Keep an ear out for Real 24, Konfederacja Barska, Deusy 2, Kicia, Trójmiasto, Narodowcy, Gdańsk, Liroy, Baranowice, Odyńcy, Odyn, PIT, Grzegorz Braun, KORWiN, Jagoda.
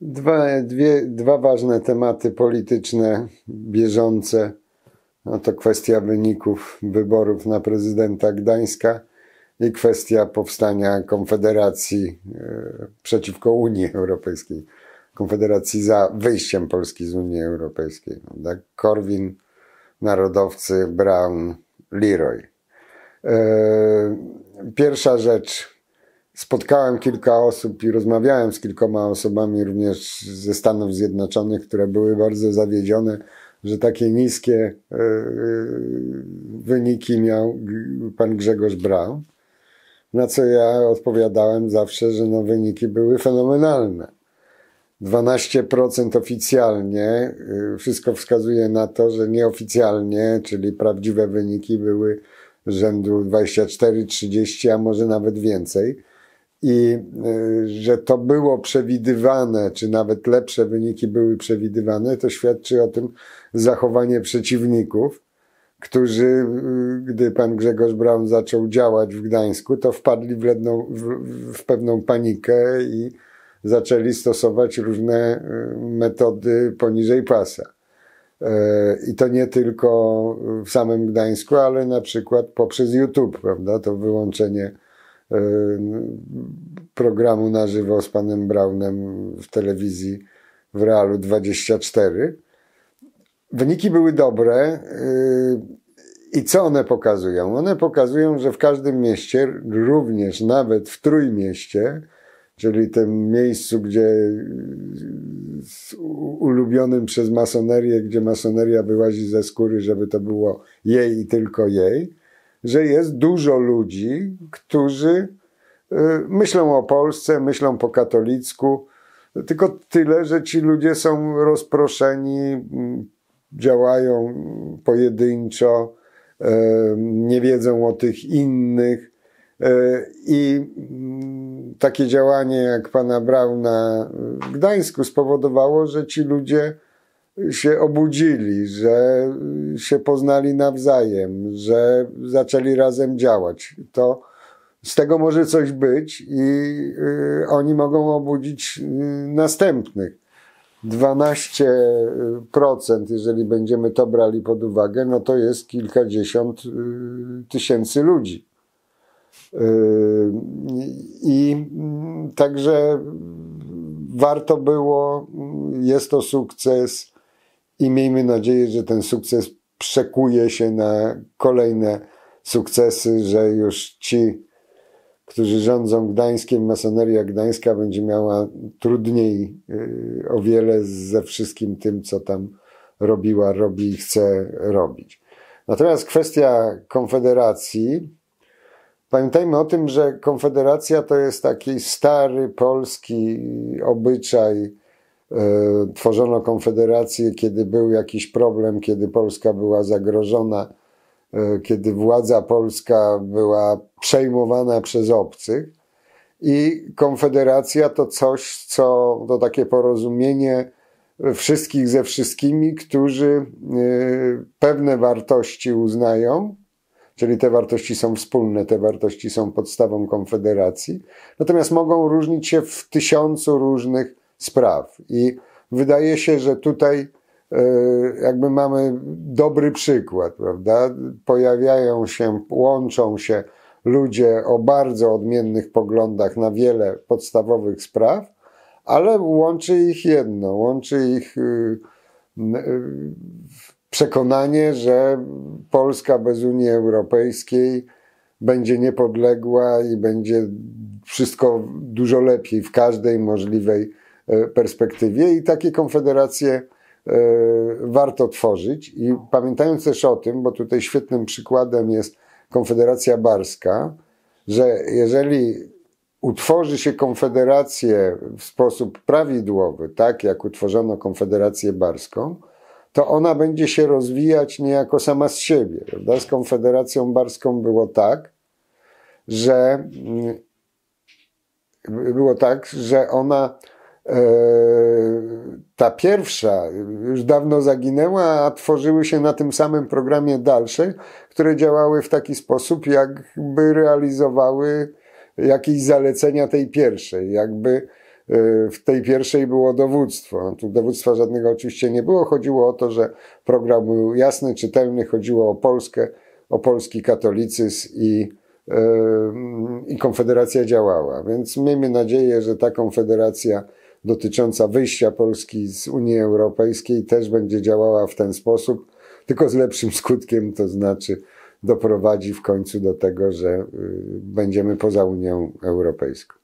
Dwa ważne tematy polityczne, bieżące. No to kwestia wyników wyborów na prezydenta Gdańska i kwestia powstania Konfederacji przeciwko Unii Europejskiej. Konfederacji za wyjściem Polski z Unii Europejskiej. Tak? KORWiN, Narodowcy, Braun, Liroy. Pierwsza rzecz. Spotkałem kilka osób i rozmawiałem z kilkoma osobami również ze Stanów Zjednoczonych, które były bardzo zawiedzione, że takie niskie wyniki miał pan Grzegorz Braun. Na co ja odpowiadałem zawsze, że no wyniki były fenomenalne. 12% oficjalnie, wszystko wskazuje na to, że nieoficjalnie, czyli prawdziwe wyniki były rzędu 24-30, a może nawet więcej. I że to było przewidywane, czy nawet lepsze wyniki były przewidywane, to świadczy o tym zachowanie przeciwników, którzy, gdy pan Grzegorz Braun zaczął działać w Gdańsku, to wpadli w pewną panikę i zaczęli stosować różne metody poniżej pasa. I to nie tylko w samym Gdańsku, ale na przykład poprzez YouTube, prawda? To wyłączenie programu na żywo z panem Braunem w telewizji w Realu 24. Wyniki były dobre i co one pokazują? One pokazują, że w każdym mieście, również nawet w Trójmieście, czyli tym miejscu, gdzie ulubionym przez masonerię, gdzie masoneria wyłazi ze skóry, żeby to było jej i tylko jej, że jest dużo ludzi, którzy myślą o Polsce, myślą po katolicku, tylko tyle, że ci ludzie są rozproszeni, działają pojedynczo, nie wiedzą o tych innych. I takie działanie jak pana Brauna w Gdańsku spowodowało, że ci ludzie się obudzili, że się poznali nawzajem, że zaczęli razem działać. To z tego może coś być i oni mogą obudzić następnych. 12%, jeżeli będziemy to brali pod uwagę, no to jest kilkadziesiąt tysięcy ludzi. I także warto było, jest to sukces i miejmy nadzieję, że ten sukces przekuje się na kolejne sukcesy, że już ci, którzy rządzą Gdańskiem, masoneria gdańska będzie miała trudniej o wiele ze wszystkim tym, co tam robiła, robi i chce robić. Natomiast kwestia Konfederacji. Pamiętajmy o tym, że Konfederacja to jest taki stary polski obyczaj. Tworzono Konfederację, kiedy był jakiś problem, kiedy Polska była zagrożona, kiedy władza polska była przejmowana przez obcych. I Konfederacja to coś, to takie porozumienie wszystkich ze wszystkimi, którzy pewne wartości uznają. Czyli te wartości są wspólne, te wartości są podstawą Konfederacji. Natomiast mogą różnić się w 1000 różnych spraw. I wydaje się, że tutaj jakby mamy dobry przykład, prawda? Pojawiają się, łączą się ludzie o bardzo odmiennych poglądach na wiele podstawowych spraw, ale łączy ich jedno, łączy ich przekonanie, że Polska bez Unii Europejskiej będzie niepodległa i będzie wszystko dużo lepiej w każdej możliwej perspektywie i takie konfederacje warto tworzyć. I pamiętając też o tym, bo tutaj świetnym przykładem jest Konfederacja Barska, że jeżeli utworzy się konfederację w sposób prawidłowy, tak jak utworzono Konfederację Barską, to ona będzie się rozwijać niejako sama z siebie. Prawda? Z Konfederacją Barską było tak, że ona ta pierwsza już dawno zaginęła, a tworzyły się na tym samym programie dalsze, które działały w taki sposób, jakby realizowały jakieś zalecenia tej pierwszej, jakby W tej pierwszej było dowództwo. Tu dowództwa żadnego oczywiście nie było. Chodziło o to, że program był jasny, czytelny. Chodziło o Polskę, o polski katolicyzm i Konfederacja działała. Więc miejmy nadzieję, że ta Konfederacja dotycząca wyjścia Polski z Unii Europejskiej też będzie działała w ten sposób, tylko z lepszym skutkiem, to znaczy doprowadzi w końcu do tego, że będziemy poza Unią Europejską.